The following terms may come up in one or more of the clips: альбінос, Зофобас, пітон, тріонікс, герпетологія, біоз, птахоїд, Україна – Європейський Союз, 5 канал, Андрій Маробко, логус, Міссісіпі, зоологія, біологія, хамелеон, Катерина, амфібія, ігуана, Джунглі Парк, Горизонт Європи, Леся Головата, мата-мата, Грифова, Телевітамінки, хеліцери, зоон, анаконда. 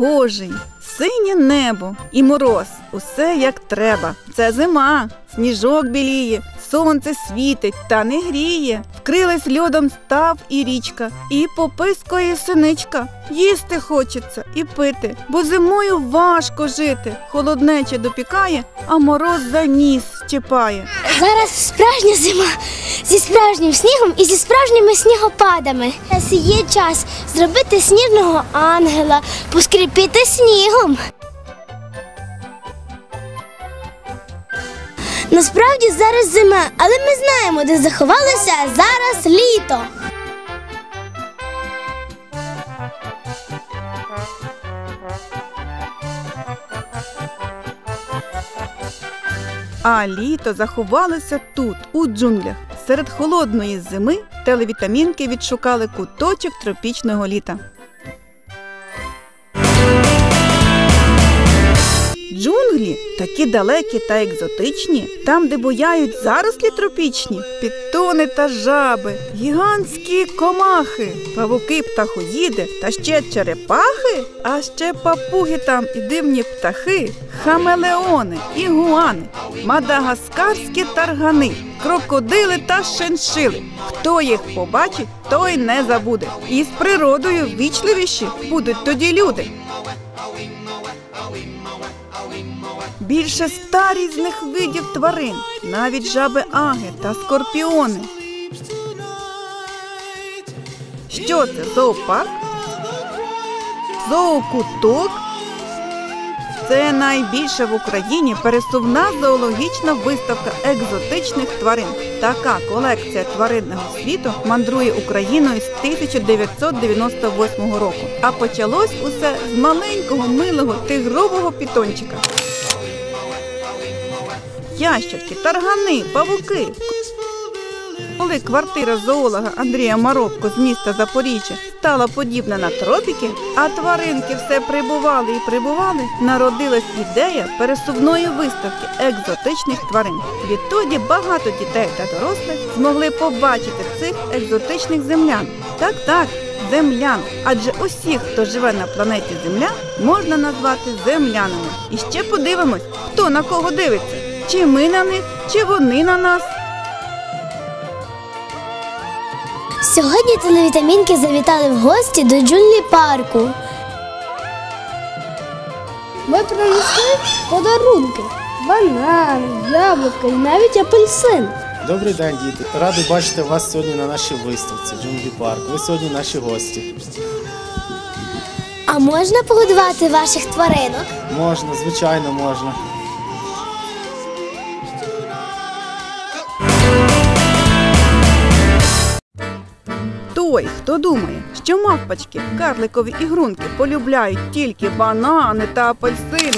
погожий, синє небо і мороз. Усе як треба. Це зима. Сніжок біліє, сонце світить та не гріє. Вкрилась льодом став і річка, і попискує синичка. Їсти хочеться і пити, бо зимою важко жити. Холоднеча допікає, а мороз за ніс щипає. Зараз справжня зима зі справжнім снігом і зі справжніми снігопадами. Є час зробити сніжного ангела, поскріпити снігом. Насправді зараз зима, але ми знаємо, де заховалося зараз літо. А літо заховалося тут, у джунглях. Серед холодної зими телевітамінки відшукали куточок тропічного літа. Джунглі такі далекі та екзотичні, там, де буяють зарослі тропічні, пітони та жаби, гігантські комахи, павуки, птахоїди та ще черепахи, а ще папуги там і дивні птахи, хамелеони, ігуани, мадагаскарські таргани, крокодили та шиншили. Хто їх побачить, той не забуде. І з природою ввічливіші будуть тоді люди. Більше 100 різних видів тварин, навіть жаби-аги та скорпіони. Що це? Зоопарк? Зоокуток? Це найбільша в Україні пересувна зоологічна виставка екзотичних тварин. Така колекція тваринного світу мандрує Україною з 1998 року. А почалось усе з маленького милого тигрового пітончика. Ящерки, таргани, павуки. Коли квартира зоолога Андрія Маробко з міста Запоріжжя стала подібна на тропіки, а тваринки все прибували і прибували, народилась ідея пересувної виставки екзотичних тварин. Відтоді багато дітей та дорослих змогли побачити цих екзотичних землян. Так, землян. Адже усіх, хто живе на планеті Земля, можна назвати землянами. І ще подивимось, хто на кого дивиться. Чи ми на них, чи вони на нас. Сьогодні телевітамінки завітали в гості до Джунглі Парку. Ми принесли подарунки. Банан, яблука і навіть апельсин. Добрий день, діти. Радий бачити вас сьогодні на нашій виставці Джунглі Парк. Ви сьогодні наші гості. А можна погодувати ваших тваринок? Можна, звичайно, можна. Той, хто думає, що мавпочки, карликові ігрунки полюбляють тільки банани та апельсини,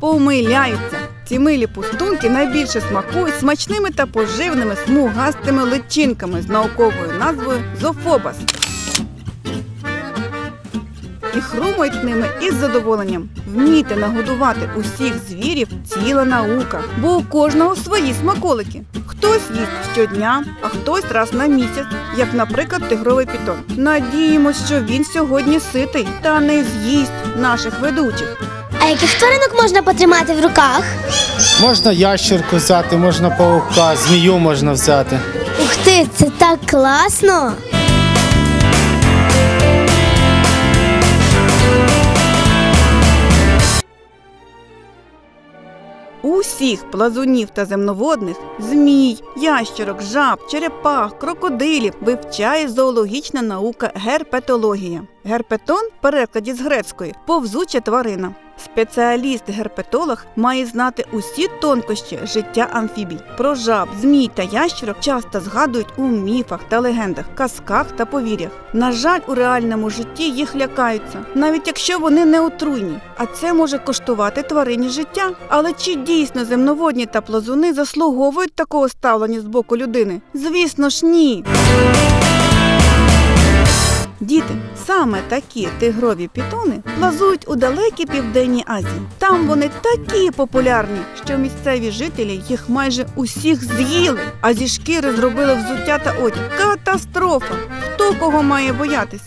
помиляються. Ці милі пустунки найбільше смакують смачними та поживними смугастими личинками з науковою назвою зофобас. І хрумають ними із задоволенням. Вмійте нагодувати усіх звірів ціла наука, бо у кожного свої смаколики. Хтось їсть щодня, а хтось раз на місяць, як, наприклад, тигровий пітон. Надіємось, що він сьогодні ситий та не з'їсть наших ведучих. А яких тваринок можна потримати в руках? Можна ящерку взяти, можна павука, змію можна взяти. Ух ти, це так класно! Усіх плазунів та земноводних, змій, ящерок, жаб, черепах, крокодилів вивчає зоологічна наука герпетологія. Герпетон, в перекладі з грецької, повзуча тварина. Спеціаліст-герпетолог має знати усі тонкощі життя амфібій. Про жаб, змій та ящерок часто згадують у міфах та легендах, казках та повір'ях. На жаль, у реальному житті їх лякаються, навіть якщо вони не отруйні. А це може коштувати тварині життя. Але чи дійсно земноводні та плазуни заслуговують такого ставлення з боку людини? Звісно ж, ні! Діти, саме такі тигрові пітони плазують у далекій Південній Азії. Там вони такі популярні, що місцеві жителі їх майже усіх з'їли, а зі шкіри зробили взуття та одяг. Катастрофа! Хто кого має боятися?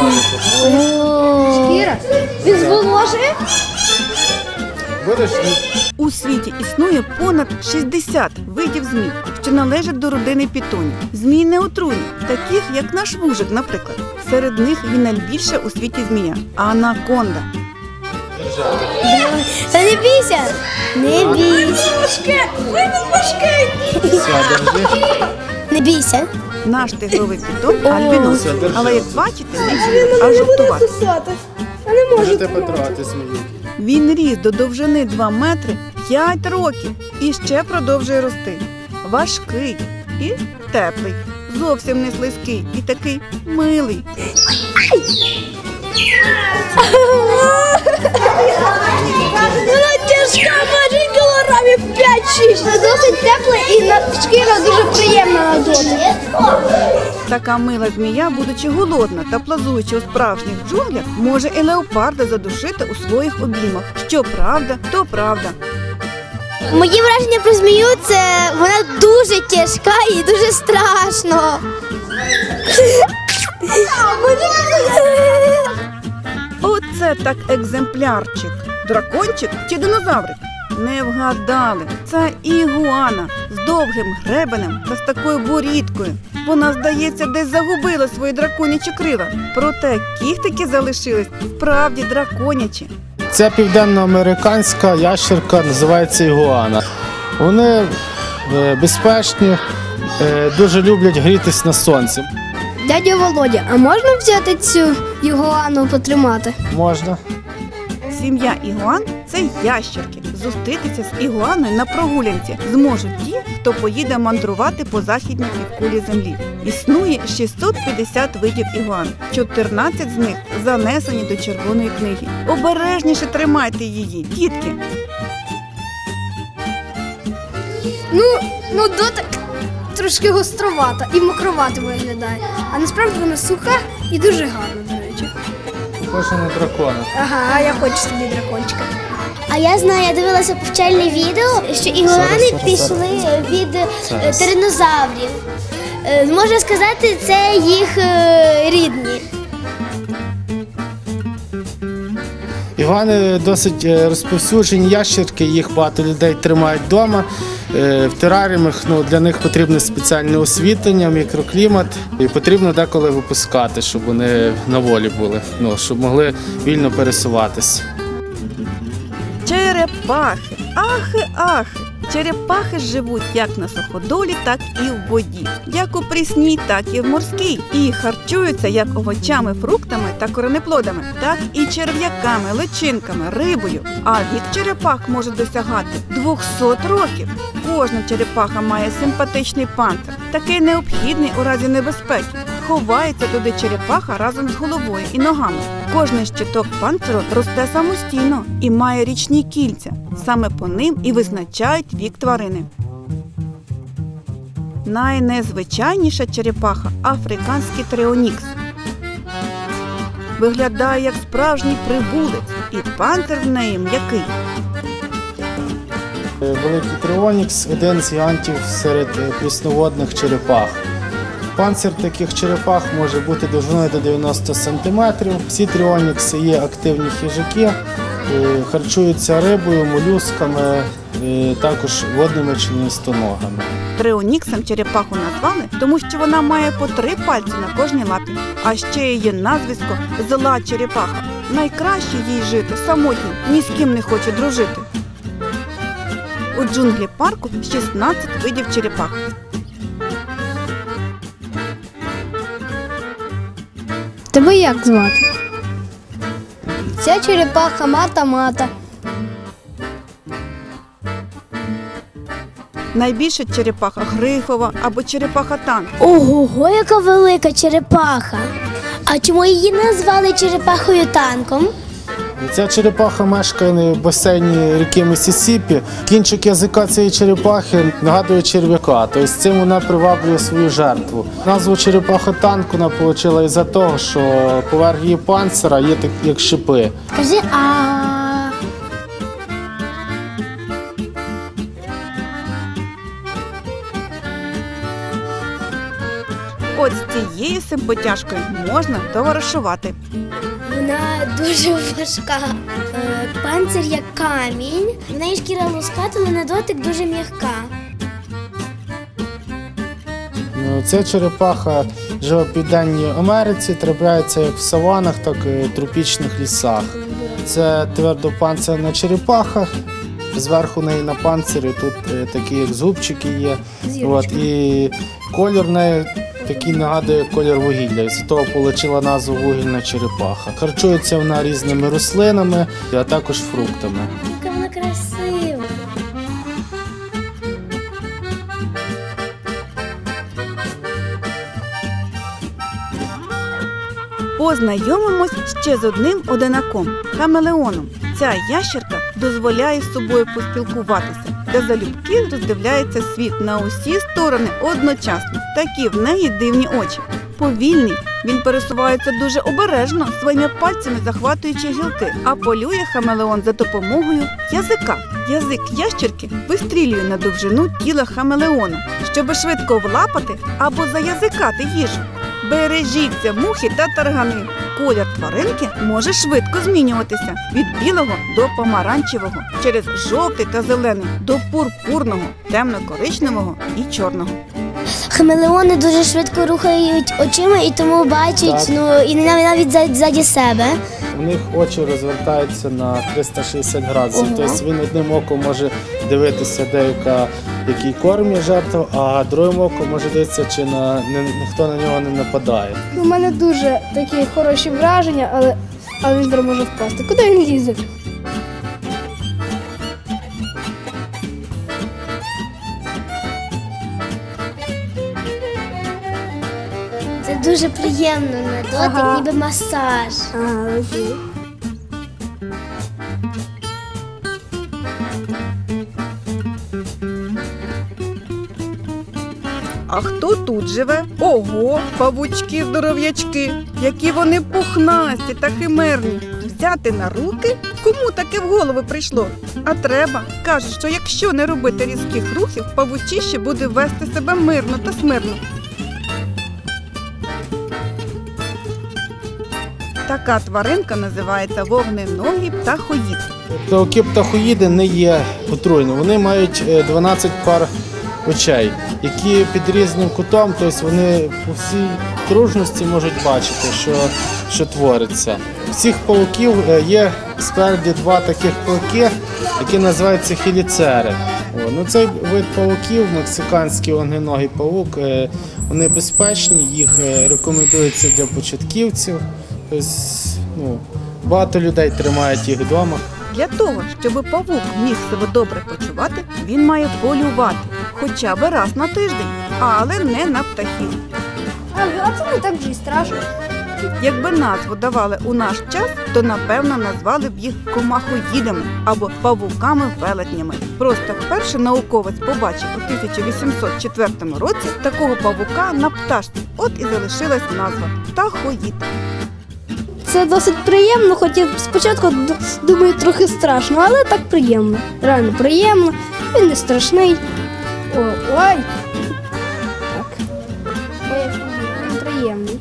Ух ти! Шкіра? Він зволожує? У світі існує понад 60 видів змій, що належать до родини пітонів. Змій не отруйні, таких як наш вужик, наприклад. Серед них є найбільша у світі змія – анаконда. Та не бійся! Не бійся! Не бійся! Наш тигровий пітон – альбінос, але як бачите, а жовтуватий. Можете потрогати змію. Він ріс до довжини 2 метри 5 років і ще продовжує рости. Важкий і теплий, зовсім не слизький і такий милий. Вона тяжка, важить кілограмів 5-6. Вона досить тепла і шкіра дуже приємна на дотик. Така мила змія, будучи голодна та плазуючи у справжніх джунглях, може і леопарда задушити у своїх обіймах. Що правда, то правда. Мої враження про змію – це вона дуже тяжка і дуже страшно. Оце так екземплярчик. Дракончик чи динозаврик? Не вгадали. Це ігуана з довгим гребенем та з такою борідкою. Вона, здається, десь загубила свої драконячі крила. Проте кіхтики залишились справді драконячі. Це південноамериканська ящерка, називається ігуана. Вони безпечні, дуже люблять грітись на сонці. Дядя Володя, а можна взяти цю ігуану потримати? Можна. Сім'я ігуан – це ящерки. Зустрітися з ігуаною на прогулянці зможуть ті, хто поїде мандрувати по західній півкулі землі. Існує 650 видів ігуан. 14 з них занесені до Червоної книги. Обережніше тримайте її, дітки! Ну дотик трошки гостровата і мокровато виглядає. А насправді вона суха і дуже гарна, до речі. Хочу на дракона. Ага, я хочу собі дракончика. А я знаю, я дивилася повчальне відео, що ігуани пішли від динозаврів. Можна сказати, це їх рідні. Ігуани досить розповсюджені ящерки, їх багато людей тримають вдома. В тераріумах для них потрібне спеціальне освітлення, мікроклімат. І потрібно деколи випускати, щоб вони на волі були, щоб могли вільно пересуватися. Черепахи. Ахи-ахи. Черепахи живуть як на суходолі, так і в воді. Як у прісній, так і в морській. І харчуються як овочами, фруктами та коренеплодами, так і черв'яками, личинками, рибою. А вік черепах може досягати 200 років. Кожна черепаха має симпатичний панцир, такий необхідний у разі небезпеки. Ховається туди черепаха разом з головою і ногами. Кожний щиток панциру росте самостійно і має річні кільця. Саме по ним і визначають вік тварини. Найнезвичайніша черепаха – африканський тріонікс. Виглядає як справжній прибулець, і панцир в неї м'який. Великий тріонікс – один з гігантів серед прісноводних черепах. Панцир таких черепах може бути довжиною до 90 см. Всі тріонікси є активні хижаки, харчуються рибою, молюсками, також водними членистоногами. Тріоніксом черепаху назвали, тому що вона має по 3 пальці на кожній лапі. А ще її назвисько «зла черепаха». Найкраще їй жити самотній, ні з ким не хоче дружити. У Джунглі Парку 16 видів черепах. Тебе як звати? Ця черепаха мата-мата. Найбільша черепаха грифова або черепаха танк. Ого, яка велика черепаха! А чому її назвали черепахою танком? Ця черепаха мешкає на басейні ріки Міссісіпі. Кінчик язика цієї черепахи нагадує черв'яка, тобто цим вона приваблює свою жертву. Назву черепаха танку вона отримала із-за того, що поверх її панцира є так, як шипи. Скажи, От з цією симпотяшкою можна товаришувати. Вона дуже важка. Панцир як камінь. В неї шкіра луската, але на дотик дуже м'яка. Ця черепаха живе в Південній Америці, трапляється як в саванах, так і в тропічних лісах. Це твердопанцирна черепаха. Зверху неї на панцирі тут такі як зубчики є. От, і колір неї такий нагадує колір вугілля, і з того отримала назву вугільна черепаха. Харчується вона різними рослинами, а також фруктами. Яка вона красива! Познайомимось ще з одним одинаком – хамелеоном. Ця ящерка дозволяє з собою поспілкуватися, та залюбки роздивляється світ на усі сторони одночасно. Такі в неї дивні очі. Повільний, він пересувається дуже обережно, своїми пальцями захватуючи гілки, а полює хамелеон за допомогою язика. Язик ящерки вистрілює на довжину тіла хамелеона, щоб швидко влапати або заязикати їжу. Бережіться мухи та таргани. Колір тваринки може швидко змінюватися від білого до помаранчевого, через жовтий та зелений, до пурпурного, темно-коричневого і чорного. Хамелеони дуже швидко рухають очима і тому бачать, і навіть ззаді себе. У них очі розвертаються на 360 градусів, тобто він одним оком може дивитися, який корм є жертва, а другим оком може дивитися, чи ніхто на нього не нападає. У мене дуже такі хороші враження, але він може впасти. Куди він лізе? Це дуже приємно на дотик, ніби масаж. А хто тут живе? Ого, павучки-здоров'ячки! Які вони пухнасті та химерні! Взяти на руки? Кому таке в голову прийшло? А треба. Кажуть, що якщо не робити різких рухів, павучище буде вести себе мирно та смирно. Така тваринка називається вогненогий птахоїд. Такі птахоїди не є отруйні. Вони мають 12 пар очей, які під різним кутом, тобто вони по всій окружності можуть бачити, що твориться. У всіх павуків є спереді два таких павуки, які називаються хеліцери. Цей вид павуків, мексиканський вогненогий павук, вони безпечні, їх рекомендується для початківців. Багато людей тримають їх вдома. Для того, щоб павук міг себе добре почувати, він має полювати. Хоча б раз на тиждень, але не на птахів. А це не так же і страшно. Якби назву давали у наш час, то, напевно, назвали б їх комахоїдами або павуками-велетнями. Просто вперше науковець побачив у 1804 році такого павука на пташці. От і залишилась назва – птахоїд. Це досить приємно, хоч і спочатку, думаю, трохи страшно, але так приємно. Реально приємно, він не страшний. Ой! Так. Ой, він приємний.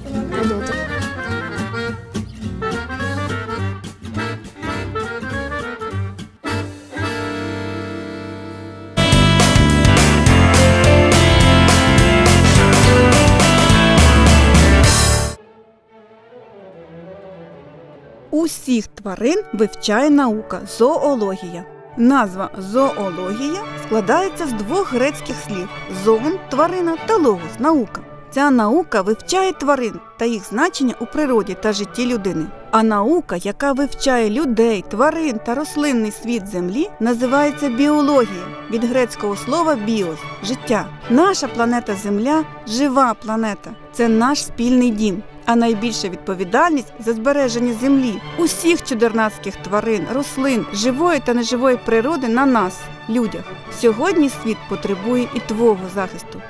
Усіх тварин вивчає наука – зоологія. Назва «зоологія» складається з двох грецьких слів – «зоон» – тварина та «логус» – наука. Ця наука вивчає тварин та їх значення у природі та житті людини. А наука, яка вивчає людей, тварин та рослинний світ землі, називається біологія, від грецького слова «біоз» – життя. Наша планета Земля – жива планета. Це наш спільний дім. а найбільша відповідальність за збереження землі, усіх чудернацьких тварин, рослин, живої та неживої природи на нас, людях. Сьогодні світ потребує і твого захисту.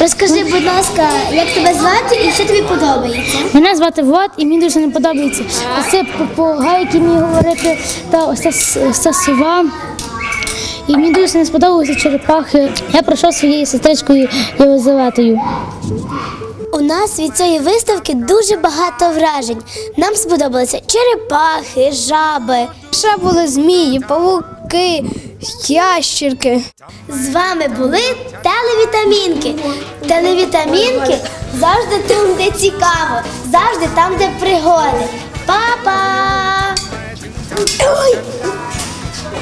Розкажи, будь ласка, як тебе звати і що тобі подобається? Мене звати Влад і мені дуже не подобається. Оце попугайки мені говорити та ось ця сова. І мені дуже не сподобалися черепахи. Я прийшов своєю сестричкою Єлизаветою. У нас від цієї виставки дуже багато вражень. Нам сподобалися черепахи, жаби. Ще були змії, павуки, ящерки. З вами були Телевітамінки. Телевітамінки завжди там, де цікаво, завжди там, де пригоди. Па-па! Ой!